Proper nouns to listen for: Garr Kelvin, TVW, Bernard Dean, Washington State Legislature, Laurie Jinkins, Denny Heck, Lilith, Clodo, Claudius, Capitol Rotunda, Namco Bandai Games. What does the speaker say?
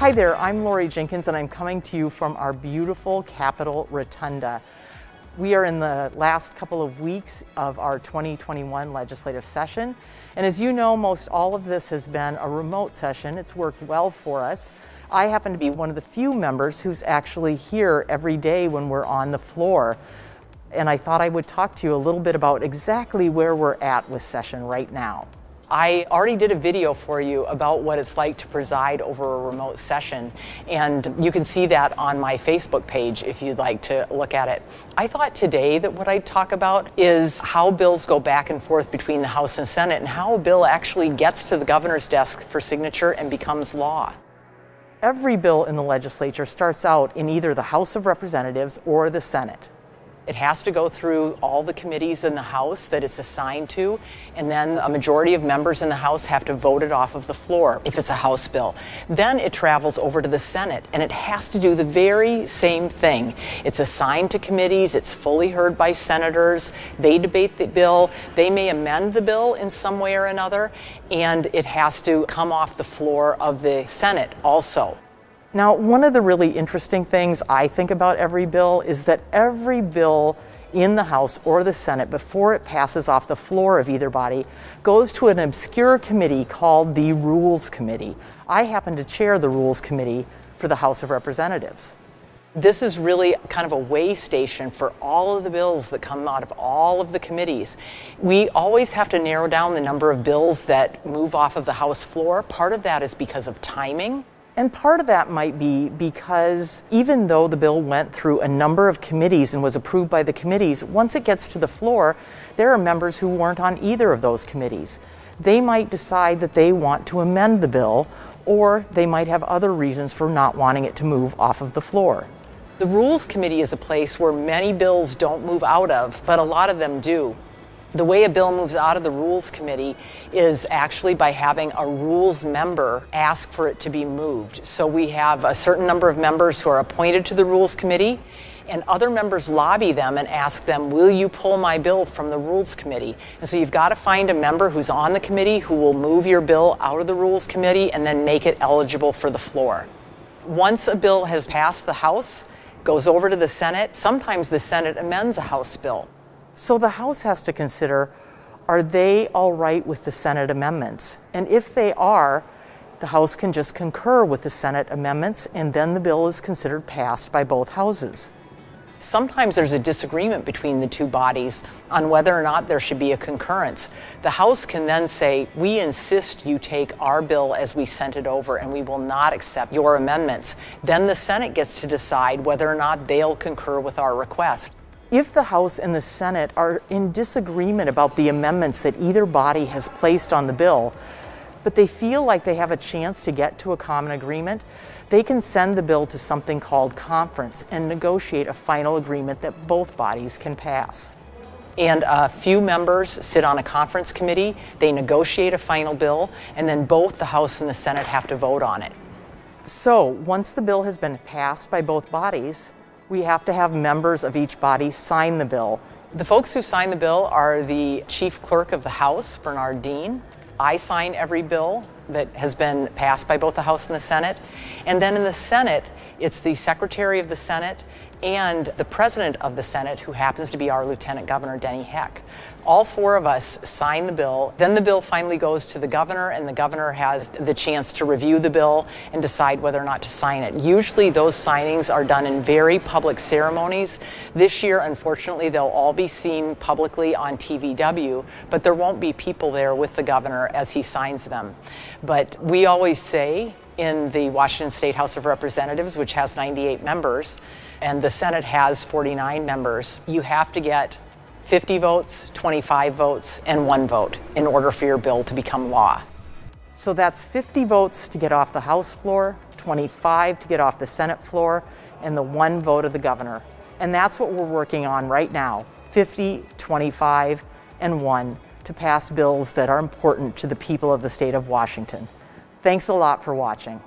Hi there, I'm Laurie Jinkins and I'm coming to you from our beautiful Capitol Rotunda. We are in the last couple of weeks of our 2021 legislative session, and as you know, most all of this has been a remote session. It's worked well for us. I happen to be one of the few members who's actually here every day when we're on the floor, and I thought I would talk to you a little bit about exactly where we're at with session right now. I already did a video for you about what it's like to preside over a remote session, and you can see that on my Facebook page if you'd like to look at it. I thought today that what I'd talk about is how bills go back and forth between the House and Senate, and how a bill actually gets to the governor's desk for signature and becomes law. Every bill in the legislature starts out in either the House of Representatives or the Senate. It has to go through all the committees in the House that it's assigned to, and then a majority of members in the House have to vote it off of the floor if it's a House bill. Then it travels over to the Senate, and it has to do the very same thing. It's assigned to committees, it's fully heard by senators, they debate the bill, they may amend the bill in some way or another, and it has to come off the floor of the Senate also. Now, one of the really interesting things I think about every bill is that every bill in the House or the Senate, before it passes off the floor of either body, goes to an obscure committee called the Rules Committee. I happen to chair the Rules Committee for the House of Representatives. This is really kind of a way station for all of the bills that come out of all of the committees. We always have to narrow down the number of bills that move off of the House floor. Part of that is because of timing. And part of that might be because even though the bill went through a number of committees and was approved by the committees, once it gets to the floor, there are members who weren't on either of those committees. They might decide that they want to amend the bill, or they might have other reasons for not wanting it to move off of the floor. The Rules Committee is a place where many bills don't move out of, but a lot of them do. The way a bill moves out of the Rules Committee is actually by having a rules member ask for it to be moved. So we have a certain number of members who are appointed to the Rules Committee, and other members lobby them and ask them, will you pull my bill from the Rules Committee? And so you've got to find a member who's on the committee who will move your bill out of the Rules Committee and then make it eligible for the floor. Once a bill has passed the House, goes over to the Senate, sometimes the Senate amends a House bill. So the House has to consider, are they all right with the Senate amendments? And if they are, the House can just concur with the Senate amendments, and then the bill is considered passed by both houses. Sometimes there's a disagreement between the two bodies on whether or not there should be a concurrence. The House can then say, we insist you take our bill as we sent it over, and we will not accept your amendments. Then the Senate gets to decide whether or not they'll concur with our request. If the House and the Senate are in disagreement about the amendments that either body has placed on the bill, but they feel like they have a chance to get to a common agreement, they can send the bill to something called conference and negotiate a final agreement that both bodies can pass. And a few members sit on a conference committee, they negotiate a final bill, and then both the House and the Senate have to vote on it. So once the bill has been passed by both bodies, we have to have members of each body sign the bill. The folks who sign the bill are the Chief Clerk of the House, Bernard Dean. I sign every bill that has been passed by both the House and the Senate. And then in the Senate, it's the Secretary of the Senate and the President of the Senate, who happens to be our Lieutenant Governor, Denny Heck. All four of us sign the bill. Then the bill finally goes to the governor, and the governor has the chance to review the bill and decide whether or not to sign it. Usually those signings are done in very public ceremonies. This year, unfortunately, they'll all be seen publicly on TVW, but there won't be people there with the governor as he signs them. But we always say, in the Washington State House of Representatives, which has 98 members, and the Senate has 49 members, you have to get 50 votes, 25 votes, and 1 vote in order for your bill to become law. So that's 50 votes to get off the House floor, 25 to get off the Senate floor, and the 1 vote of the governor. And that's what we're working on right now, 50, 25, and 1, to pass bills that are important to the people of the state of Washington. Thanks a lot for watching.